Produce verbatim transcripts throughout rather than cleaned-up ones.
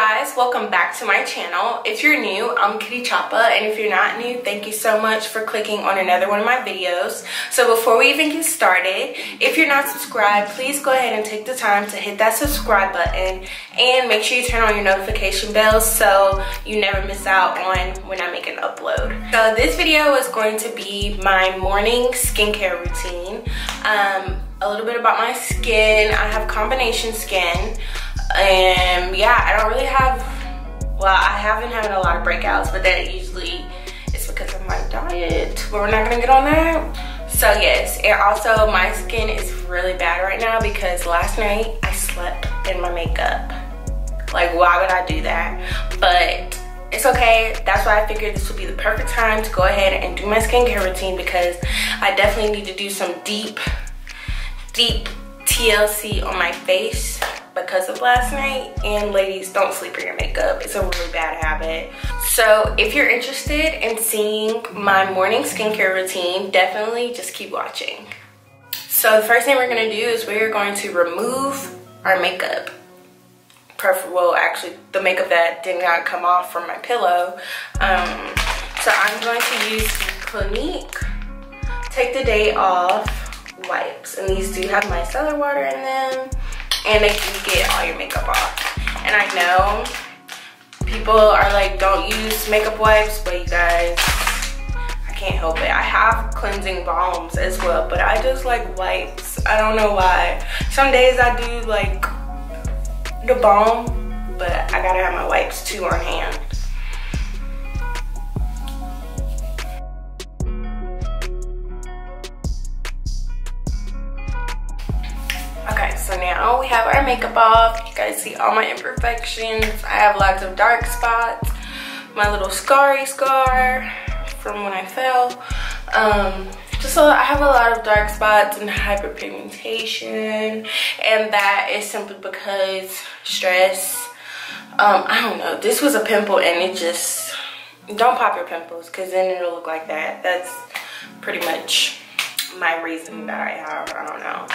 guys, welcome back to my channel. If you're new, I'm Kitty Chapa, and if you're not new, thank you so much for clicking on another one of my videos. So before we even get started, if you're not subscribed, please go ahead and take the time to hit that subscribe button and make sure you turn on your notification bell so you never miss out on when I make an upload. So this video is going to be my morning skincare routine, um, a little bit about my skin. I have combination skin. And yeah, I don't really have, well, I haven't had a lot of breakouts, but that usually is because of my diet, but we're not gonna get on that. So yes, and also my skin is really bad right now because last night I slept in my makeup. Like, why would I do that? But it's okay. That's why I figured this would be the perfect time to go ahead and do my skincare routine, because I definitely need to do some deep, deep T L C on my face because of last night. And ladies, don't sleep in your makeup. It's a really bad habit. So if you're interested in seeing my morning skincare routine, definitely just keep watching. So the first thing we're going to do is we're going to remove our makeup. Perfect. Well, actually the makeup that did not come off from my pillow. Um, so I'm going to use Clinique Take the Day Off wipes, and these do have micellar water in them, and they can get all your makeup off. And I know people are like, don't use makeup wipes, but you guys, I can't help it. I have cleansing balms as well, but I just like wipes. I don't know why. Some days I do like the balm, but I gotta have my wipes too on hand. So now we have our makeup off. You guys see all my imperfections. I have lots of dark spots, my little scarry scar from when I fell. Um, just so I have a lot of dark spots and hyperpigmentation, and that is simply because stress. Um, I don't know. This was a pimple, and it just, don't pop your pimples because then it'll look like that. That's pretty much my reason that I have. I don't know.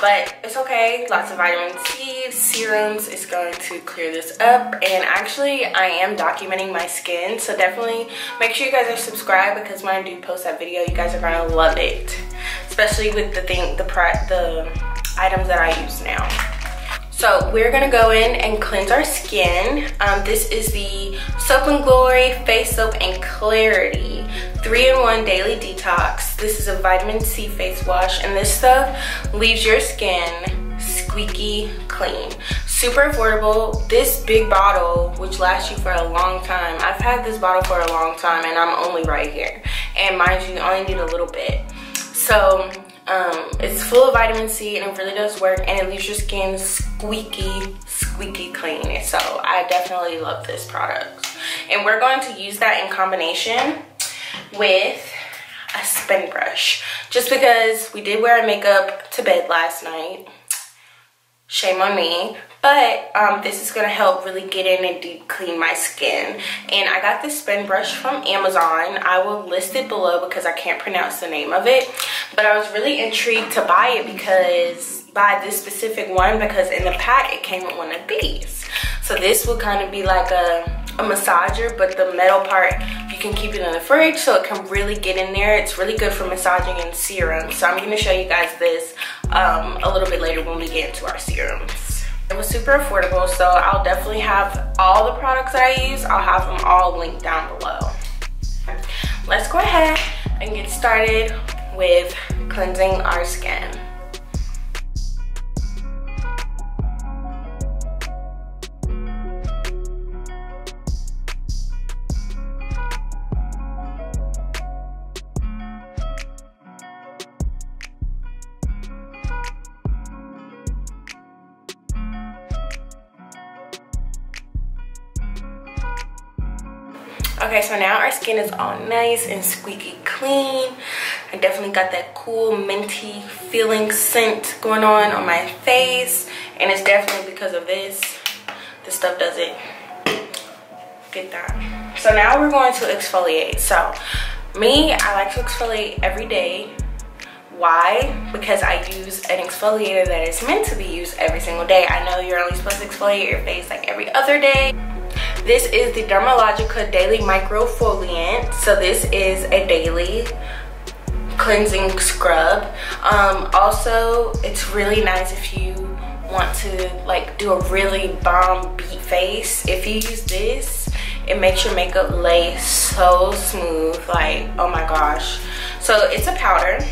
But it's okay, lots of vitamin C, serums is going to clear this up. And actually, I am documenting my skin, so definitely make sure you guys are subscribed, because when I do post that video, you guys are gonna love it. Especially with the thing, the, the items that I use now. So we're gonna go in and cleanse our skin. Um, this is the Soap and Glory Face Soap and Clarity three in one Daily Detox. This is a vitamin C face wash, and this stuff leaves your skin squeaky clean. Super affordable. This big bottle, which lasts you for a long time. I've had this bottle for a long time, and I'm only right here. And mind you, you only need a little bit. So Um, it's full of vitamin C, and it really does work, and it leaves your skin squeaky, squeaky clean. So I definitely love this product. And we're going to use that in combination with a spin brush. Just because we did wear our makeup to bed last night. Shame on me. But um, this is going to help really get in and deep clean my skin. And I got this spin brush from Amazon. I will list it below because I can't pronounce the name of it. But I was really intrigued to buy it because, buy this specific one, because in the pack it came with one of these. So this will kind of be like a, a massager, but the metal part, you can keep it in the fridge so it can really get in there. It's really good for massaging and serum. So I'm going to show you guys this um, a little bit later when we get into our serums. It was super affordable, so I'll definitely have all the products that I use. I'll have them all linked down below. Let's go ahead and get started with cleansing our skin. Okay, so now our skin is all nice and squeaky clean. I definitely got that cool minty feeling scent going on on my face, and it's definitely because of this. This stuff does it. Get that. So now we're going to exfoliate. So me, I like to exfoliate every day, Why? Because I use an exfoliator that is meant to be used every single day. I know you're only supposed to exfoliate your face like every other day. This is the Dermalogica Daily Microfoliant. So this is a daily cleansing scrub. Um, also, it's really nice if you want to like do a really bomb beat face. If you use this, it makes your makeup lay so smooth, like, oh my gosh. So it's a powder.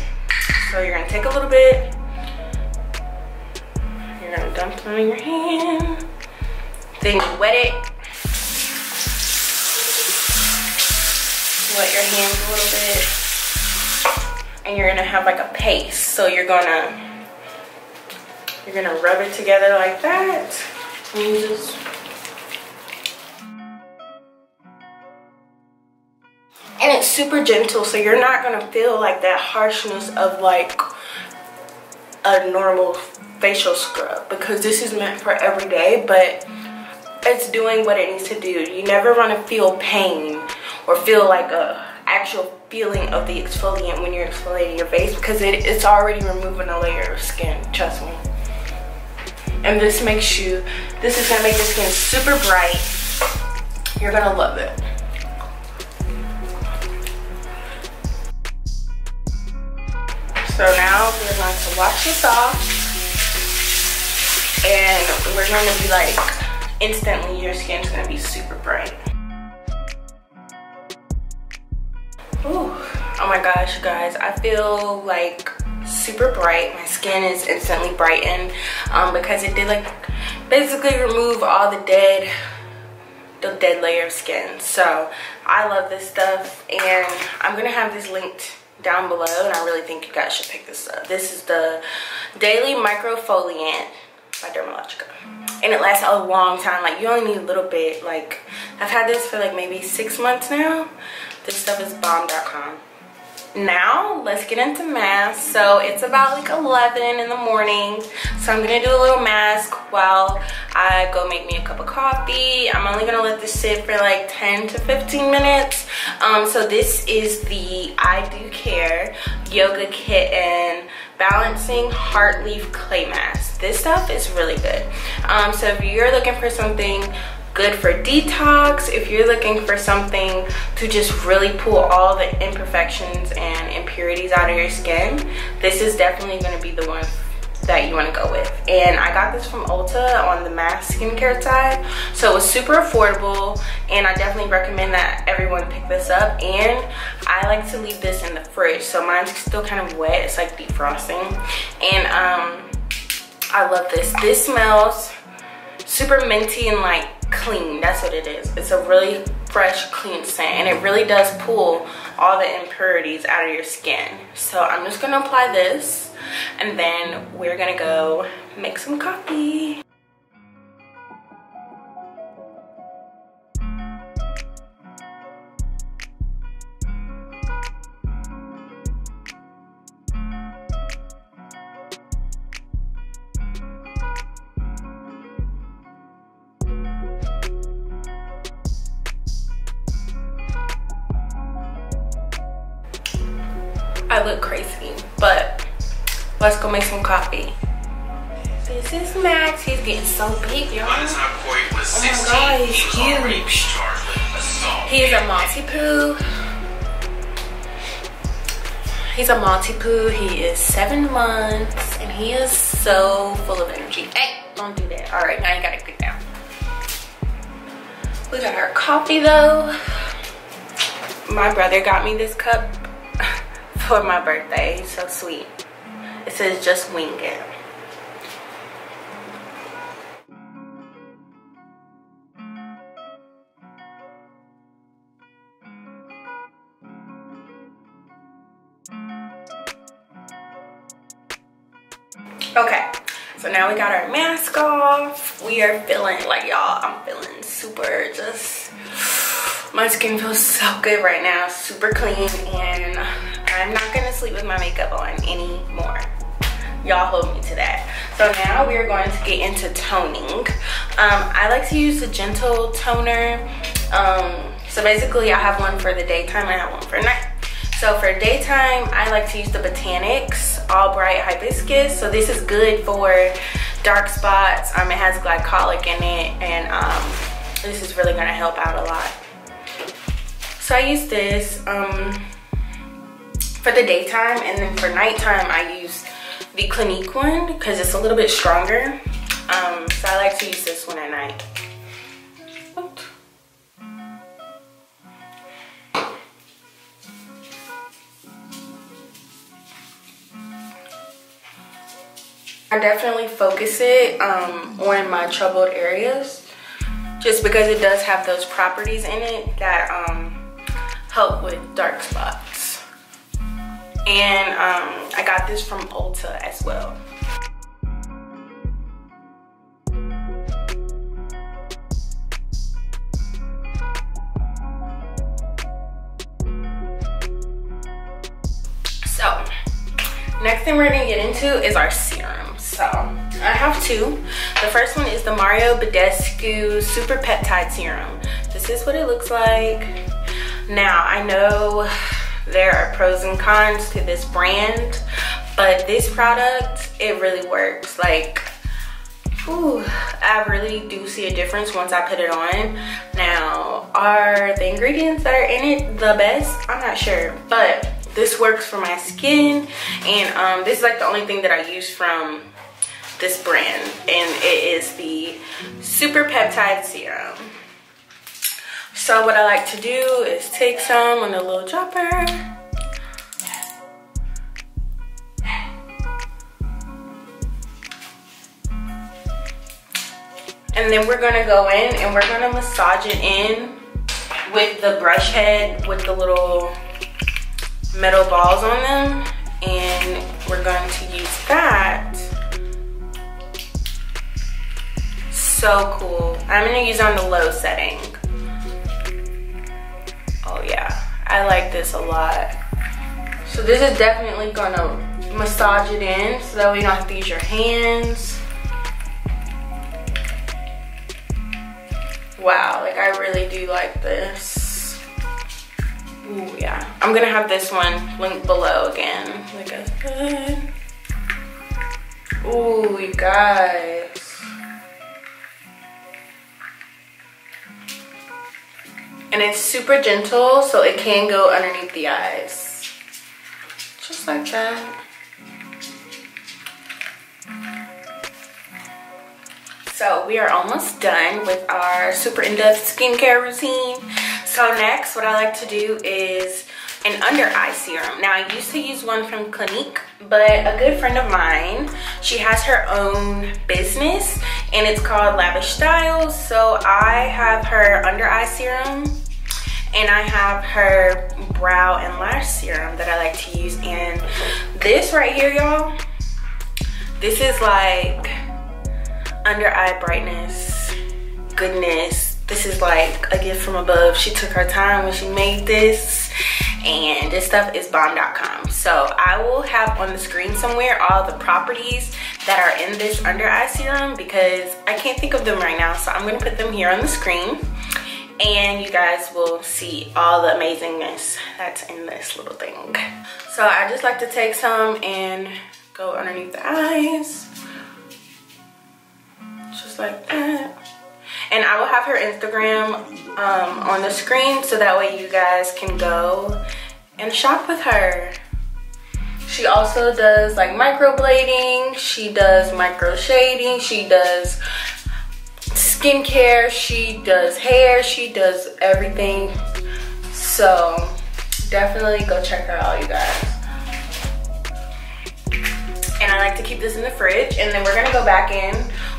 So you're gonna take a little bit, you're gonna dump it on your hand, then you wet it, wet your hands a little bit, and you're gonna have like a paste. So you're gonna, you're gonna rub it together like that, and you just. And it's super gentle, so you're not gonna feel like that harshness of like a normal facial scrub, because this is meant for every day, but it's doing what it needs to do. You never wanna feel pain or feel like a actual feeling of the exfoliant when you're exfoliating your face, because it, it's already removing a layer of skin, trust me. And this makes you, this is gonna make your skin super bright. You're gonna love it. So now we're going to wash this off, and we're going to be like, instantly your skin's going to be super bright. Ooh. Oh my gosh, you guys, I feel like super bright. My skin is instantly brightened um, because it did like basically remove all the dead, the dead layer of skin. So I love this stuff, and I'm going to have this linked down below, and I really think you guys should pick this up. This is the Daily Microfoliant by Dermalogica, and it lasts a long time. Like, you only need a little bit. Like, I've had this for like maybe six months now. This stuff is bomb dot com. Now let's get into masks. So it's about like eleven in the morning, so I'm gonna do a little mask while I go make me a cup of coffee. I'm only gonna let this sit for like ten to fifteen minutes. Um, so this is the I Dew Care Yoga Kitten Balancing Heart Leaf Clay Mask. This stuff is really good. Um, so if you're looking for something good for detox, if you're looking for something to just really pull all the imperfections and impurities out of your skin, this is definitely gonna be the one that you wanna go with. And I got this from Ulta on the mask skincare side, so it was super affordable, and I definitely recommend that everyone pick this up. And I like to leave this in the fridge, so mine's still kind of wet, it's like defrosting. And um, I love this. This smells super minty and like clean, that's what it is. It's a really fresh, clean scent, and it really does pull all the impurities out of your skin. So I'm just gonna apply this, and then we're gonna go make some coffee. I look crazy, but let's go make some coffee. This is Max. He's getting so big, y'all. Oh my god, he's huge. He is a Maltipoo. He's a Maltipoo. He is seven months, and he is so full of energy. Hey, don't do that. All right, now you gotta get down. We got our coffee though. My brother got me this cup for my birthday. He's so sweet. It says just wing it. Okay, so now we got our mask off. We are feeling like, y'all, I'm feeling super, just my skin feels so good right now, super clean, and I'm not gonna sleep with my makeup on anymore. Y'all hold me to that. So now we are going to get into toning. Um, I like to use the gentle toner. Um, so basically I have one for the daytime and I have one for night. So for daytime, I like to use the Botanics All Bright Hibiscus. So this is good for dark spots. Um, it has glycolic in it, and um, this is really gonna help out a lot. So I use this um, for the daytime, and then for nighttime, I use the Clinique one because it's a little bit stronger. Um, so I like to use this one at night. Oops. I definitely focus it um, on my troubled areas just because it does have those properties in it that um, help with dark spots. And um, I got this from Ulta as well. So, next thing we're gonna get into is our serum. So I have two. The first one is the Mario Badescu Super Peptide Serum. This is what it looks like. Now I know there are pros and cons to this brand, but this product, it really works. Like, ooh, I really do see a difference once I put it on. Now, are the ingredients that are in it the best? I'm not sure, but this works for my skin, and um, this is like the only thing that I use from this brand, and it is the Super Peptide Serum. So what I like to do is take some on a little dropper. And then we're gonna go in and we're gonna massage it in with the brush head with the little metal balls on them, and we're going to use that. So cool. I'm gonna use on the low setting. Oh yeah, I like this a lot. So this is definitely gonna massage it in so that we don't have to use your hands. Wow, like I really do like this. Ooh yeah. I'm gonna have this one linked below again. Like I said. Ooh, you guys. And it's super gentle, so it can go underneath the eyes. Just like that. So we are almost done with our super in-depth skincare routine. So next, what I like to do is an under eye serum. Now I used to use one from Clinique, but a good friend of mine, she has her own business and it's called Lavish Styles. So I have her under eye serum, and I have her brow and lash serum that I like to use. And this right here, y'all, this is like under eye brightness, goodness. This is like a gift from above. She took her time when she made this, and this stuff is bomb dot com. So I will have on the screen somewhere all the properties that are in this under eye serum because I can't think of them right now. So I'm gonna put them here on the screen, and you guys will see all the amazingness that's in this little thing. So I just like to take some and go underneath the eyes. Just like that. And I will have her Instagram um, on the screen so that way you guys can go and shop with her. She also does like microblading, she does micro shading, she does skincare, she does hair, she does everything. So definitely go check her out, you guys. And I like to keep this in the fridge, and then we're gonna go back in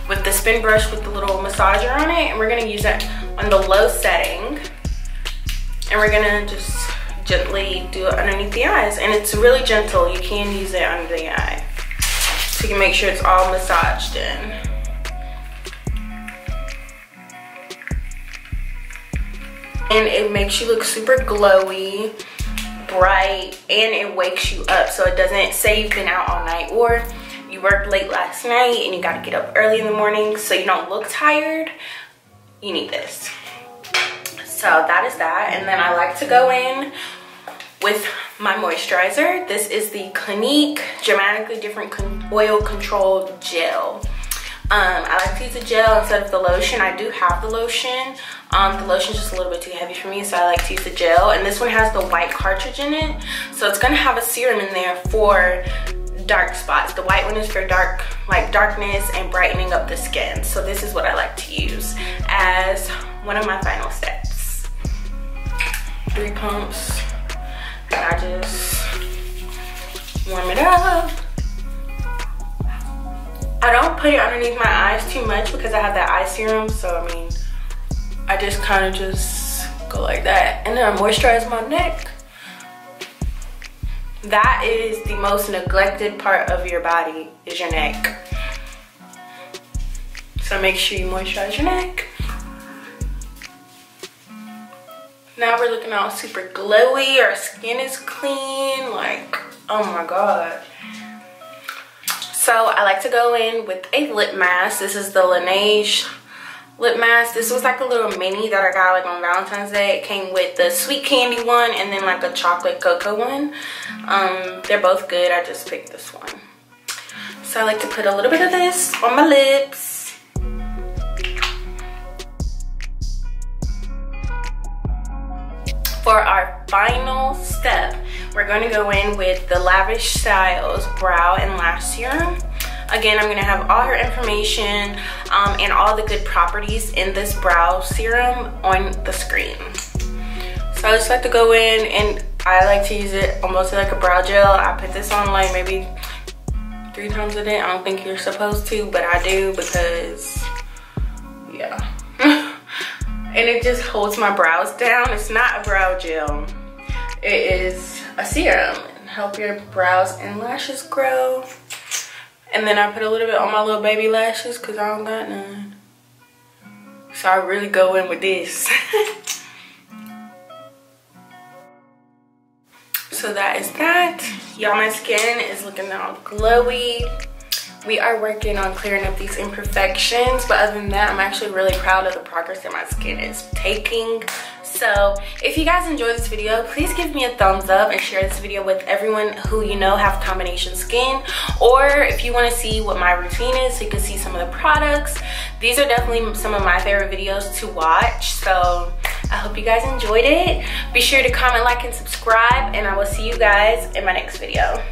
with the spin brush with the little massager on it, and we're gonna use it on the low setting, and we're gonna just gently do it underneath the eyes. And it's really gentle, you can use it under the eye, so you can make sure it's all massaged in. And it makes you look super glowy, bright, and it wakes you up, so it doesn't say you've been out all night or you worked late last night and you gotta get up early in the morning so you don't look tired. You need this. So that is that, and then I like to go in with my moisturizer. This is the Clinique Dramatically Different Con Oil Control Gel. Um, I like to use the gel instead of the lotion. I do have the lotion. Um, the lotion is just a little bit too heavy for me, so I like to use the gel. And this one has the white cartridge in it, so it's going to have a serum in there for dark spots. The white one is for dark, like darkness and brightening up the skin. So this is what I like to use as one of my final steps. Three pumps, and I just warm it up. I don't put it underneath my eyes too much because I have that eye serum, so I mean, I just kind of just go like that. And then I moisturize my neck. That is the most neglected part of your body, is your neck. So make sure you moisturize your neck. Now we're looking all super glowy, our skin is clean, like, oh my god. So I like to go in with a lip mask. This is the Laneige lip mask. This was like a little mini that I got like on Valentine's Day. It came with the sweet candy one and then like a chocolate cocoa one. Um, they're both good. I just picked this one. So I like to put a little bit of this on my lips. For our final step, we're going to go in with the Lavish Styles Brow and Lash Serum. Again, I'm going to have all her information um, and all the good properties in this brow serum on the screen. So I just like to go in, and I like to use it almost like a brow gel. I put this on like maybe three times a day. I don't think you're supposed to, but I do because, yeah. And it just holds my brows down. It's not a brow gel. It is a serum. Help your brows and lashes grow. And then I put a little bit on my little baby lashes because I don't got none. So I really go in with this. So that is that. Y'all, my skin is looking all glowy. We are working on clearing up these imperfections, but other than that, I'm actually really proud of the progress that my skin is taking. So if you guys enjoyed this video, please give me a thumbs up and share this video with everyone who you know have combination skin, or if you want to see what my routine is so you can see some of the products. These are definitely some of my favorite videos to watch, so I hope you guys enjoyed it. Be sure to comment, like, and subscribe, and I will see you guys in my next video.